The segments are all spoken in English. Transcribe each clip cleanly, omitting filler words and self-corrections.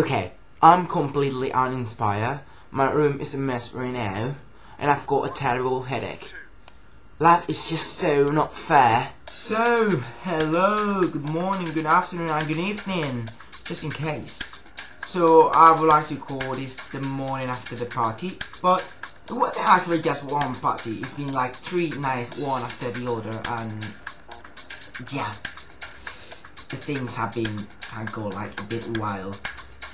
Okay, I'm completely uninspired. My room is a mess right now, and I've got a terrible headache. Life is just so not fair. So, hello, good morning, good afternoon, and good evening, just in case. So, I would like to call this the morning after the party, but it wasn't actually just one party. It's been like three nights, one after the other, and yeah, the things have been, can't go like a bit wild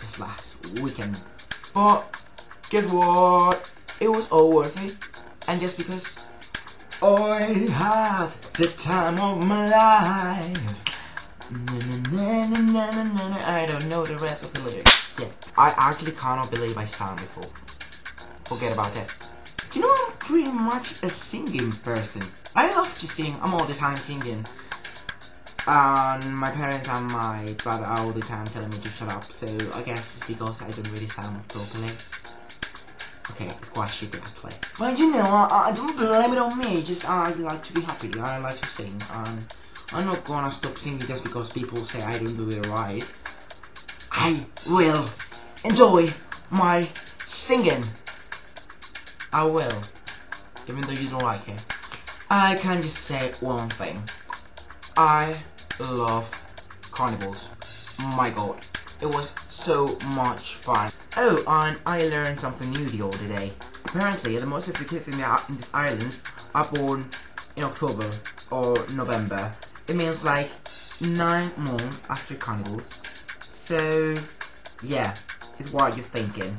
this last weekend. But, guess what? It was all worth it, and just because I had the time of my life. I don't know the rest of the lyrics. Yeah, I actually cannot believe I sang before. Forget about it. Do you know I'm pretty much a singing person? I love to sing. I'm all the time singing. And my parents and my brother are all the time telling me to shut up. So I guess it's because I don't really sound properly. Okay, it's quite shitty actually. But you know, I don't blame it on me. Just I like to be happy. I like to sing. And I'm not gonna stop singing just because people say I don't do it right. I will enjoy my singing. I will. Even though you don't like it. I can just say one thing. I love carnivals. My god. It was so much fun. Oh, and I learned something new the other day. Apparently, the most of the kids in these islands are born in October or November. It means like 9 months after carnivals. So, yeah, it's what you're thinking.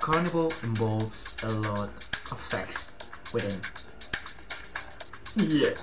Carnival involves a lot of sex within. Yeah.